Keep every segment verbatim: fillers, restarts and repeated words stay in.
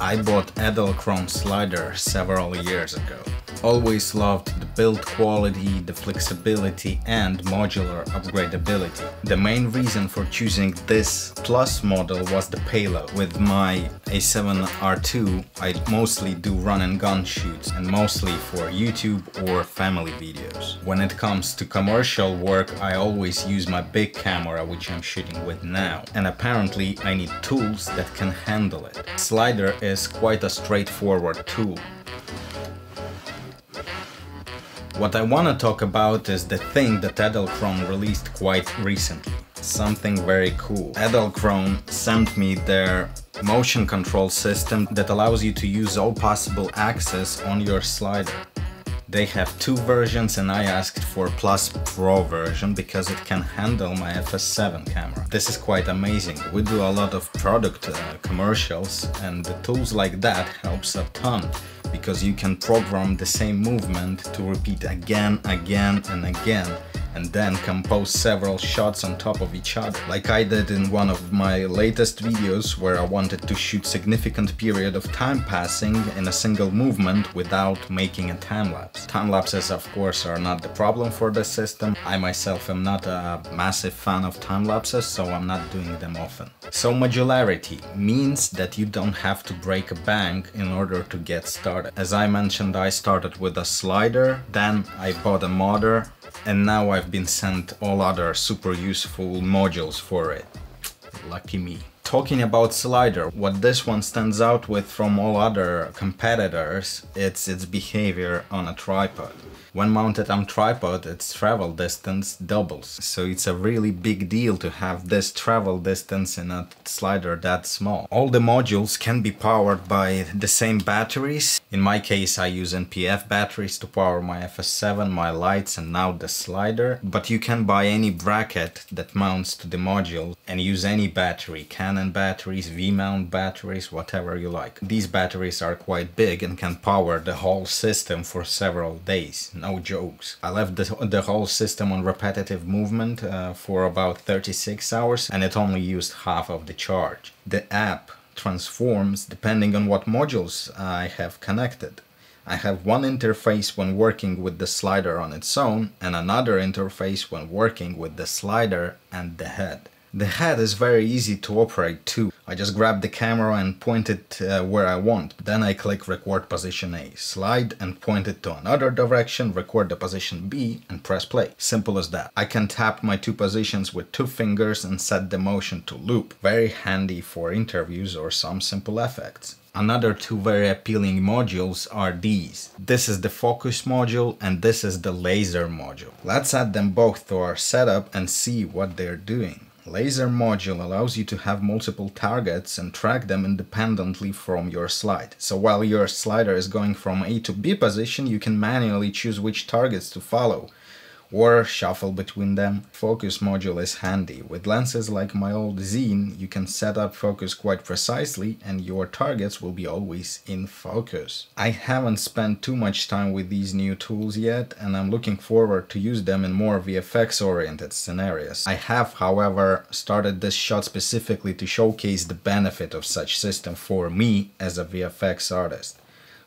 I bought Edelkrone slider several years ago. Always loved the build quality, the flexibility and modular upgradability. The main reason for choosing this Plus model was the payload. With my A seven R two I mostly do run and gun shoots and mostly for YouTube or family videos. When it comes to commercial work I always use my big camera which I'm shooting with now, and apparently I need tools that can handle it. Slider is quite a straightforward tool. What I want to talk about is the thing that Edelkrone released quite recently. Something very cool. Edelkrone sent me their motion control system that allows you to use all possible axes on your slider. They have two versions and I asked for Plus Pro version because it can handle my F S seven camera. This is quite amazing. We do a lot of product uh, commercials and the tools like that helps a ton, because you can program the same movement to repeat again, again and again, and then compose several shots on top of each other, like I did in one of my latest videos where I wanted to shoot significant period of time passing in a single movement without making a time-lapse. Time-lapses, of course, are not the problem for this system. I myself am not a massive fan of time-lapses, so I'm not doing them often. So modularity means that you don't have to break a bank in order to get started. As I mentioned, I started with a slider, then I bought a modder, and now I've been sent all other super useful modules for it. Lucky me. Talking about slider, what this one stands out with from all other competitors, it's its behavior on a tripod. When mounted on tripod, its travel distance doubles. So it's a really big deal to have this travel distance in a slider that small. All the modules can be powered by the same batteries. In my case, I use N P F batteries to power my F S seven, my lights, and now the slider. But you can buy any bracket that mounts to the module and use any battery. Canon batteries, v-mount batteries, whatever you like. These batteries are quite big and can power the whole system for several days. No jokes. I left the, the whole system on repetitive movement uh, for about thirty-six hours and it only used half of the charge. The app transforms depending on what modules I have connected. I have one interface when working with the slider on its own and another interface when working with the slider and the head. The head is very easy to operate too. I just grab the camera and point it uh, where I want. Then I click record position A, slide and point it to another direction, record the position B and press play. Simple as that. I can tap my two positions with two fingers and set the motion to loop. Very handy for interviews or some simple effects. Another two very appealing modules are these. This is the Focus module and this is the Laser module. Let's add them both to our setup and see what they're doing. Laser module allows you to have multiple targets and track them independently from your slide. So while your slider is going from A to B position, you can manually choose which targets to follow or shuffle between them. Focus module is handy. With lenses like my old Zine, you can set up focus quite precisely and your targets will be always in focus. I haven't spent too much time with these new tools yet and I'm looking forward to use them in more V F X oriented scenarios. I have, however, started this shot specifically to showcase the benefit of such system for me as a V F X artist.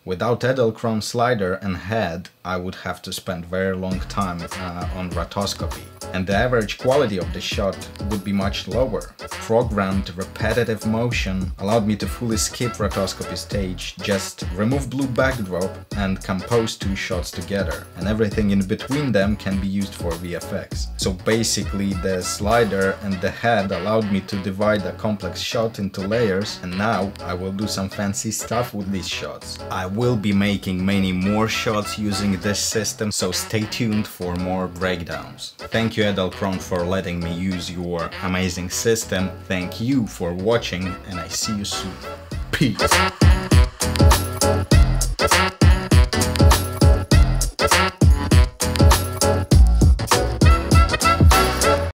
Without Edelkrone slider and head, I would have to spend very long time uh, on rotoscopy, and the average quality of the shot would be much lower. Programmed repetitive motion allowed me to fully skip rotoscopy stage, just remove blue backdrop and compose two shots together, and everything in between them can be used for V F X. So basically the slider and the head allowed me to divide a complex shot into layers, and now I will do some fancy stuff with these shots. I will be making many more shots using this system, so stay tuned for more breakdowns. Thank you Edelkrone for letting me use your amazing system. Thank you for watching and I see you soon. Peace!